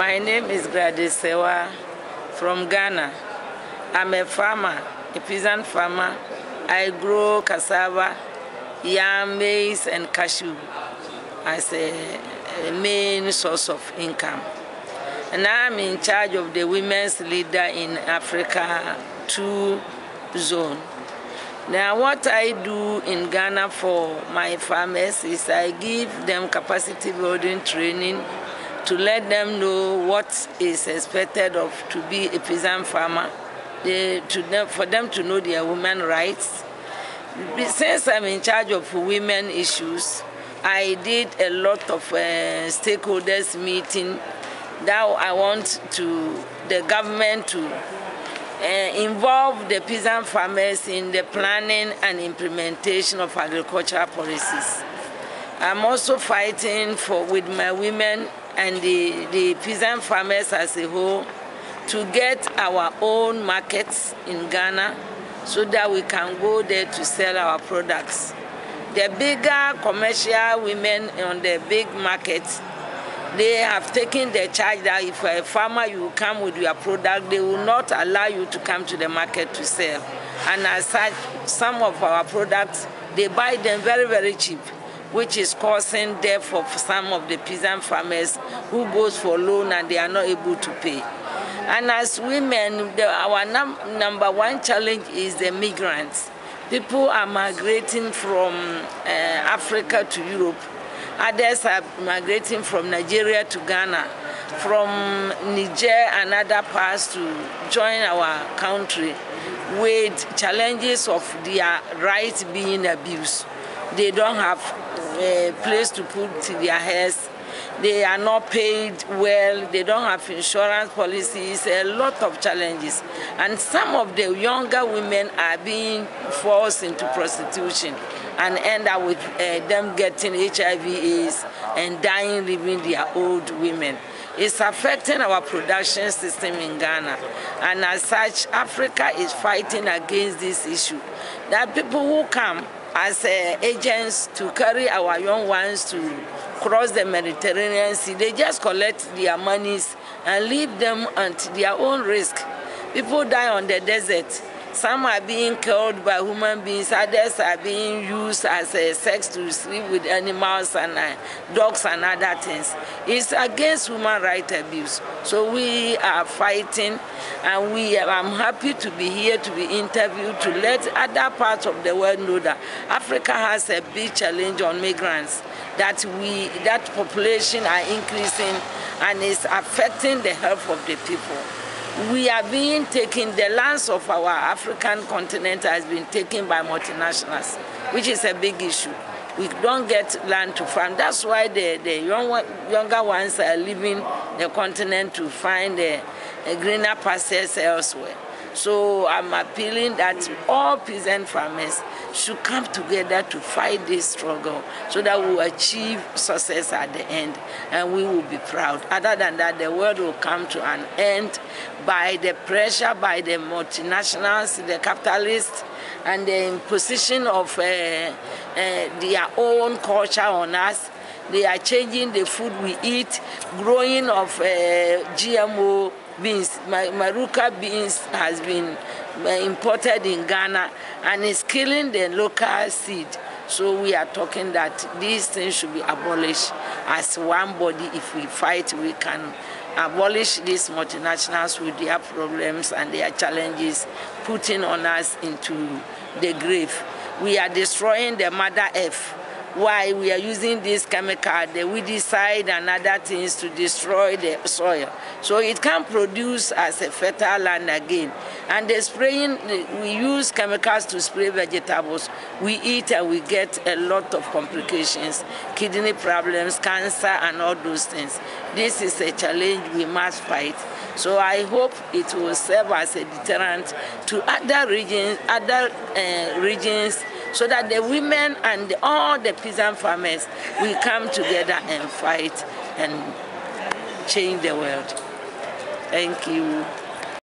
My name is Gladys Serwaa from Ghana. I'm a farmer, a peasant farmer. I grow cassava, yam, maize, and cashew as a main source of income. And I'm in charge of the women's leader in Africa 2 zone. Now what I do in Ghana for my farmers is I give them capacity building training to let them know what is expected of to be a peasant farmer, for them to know their women's rights. Since I'm in charge of women issues, I did a lot of stakeholders meeting that I want the government to involve the peasant farmers in the planning and implementation of agricultural policies. I'm also fighting with my women and the peasant farmers as a whole to get our own markets in Ghana so that we can go there to sell our products. The bigger commercial women on the big markets, they have taken the charge that if a farmer you come with your product, they will not allow you to come to the market to sell. And as such, some of our products, they buy them very, very cheap, which is causing death of some of the peasant farmers who goes for loan and they are not able to pay. And as women, our number one challenge is the migrants. People are migrating from Africa to Europe. Others are migrating from Nigeria to Ghana, from Niger and other parts to join our country with challenges of their rights being abused. They don't have a place to put their heads. They are not paid well. They don't have insurance policies, a lot of challenges. And some of the younger women are being forced into prostitution and end up with them getting HIV AIDS and dying, leaving their old women. It's affecting our production system in Ghana. And as such, Africa is fighting against this issue. There are people who come as agents to carry our young ones to cross the Mediterranean Sea. They just collect their monies and leave them at their own risk. People die on the desert. Some are being killed by human beings, others are being used as sex to sleep with animals and dogs and other things. It's against human rights abuse. So we are fighting, and I'm happy to be here, to be interviewed, to let other parts of the world know that Africa has a big challenge on migrants, that that population are increasing and it's affecting the health of the people. We are being taken, the lands of our African continent has been taken by multinationals, which is a big issue. We don't get land to farm. That's why the younger ones are leaving the continent to find a greener pastures elsewhere. So I'm appealing that all peasant farmers should come together to fight this struggle so that we achieve success at the end and we will be proud. Other than that, the world will come to an end by the pressure by the multinationals, the capitalists, and the imposition of their own culture on us. They are changing the food we eat, growing of GMO beans. Maruka beans has been imported in Ghana and is killing the local seed. So we are talking that these things should be abolished as one body. If we fight, we can abolish these multinationals with their problems and their challenges, putting on us into the grave. We are destroying the mother earth. Why we are using this chemical, the weedicide and other things to destroy the soil, so it can produce as a fertile land again. And the spraying, we use chemicals to spray vegetables. We eat and we get a lot of complications, kidney problems, cancer, and all those things. This is a challenge we must fight. So I hope it will serve as a deterrent to other regions. So that the women and all the peasant farmers will come together and fight and change the world. Thank you.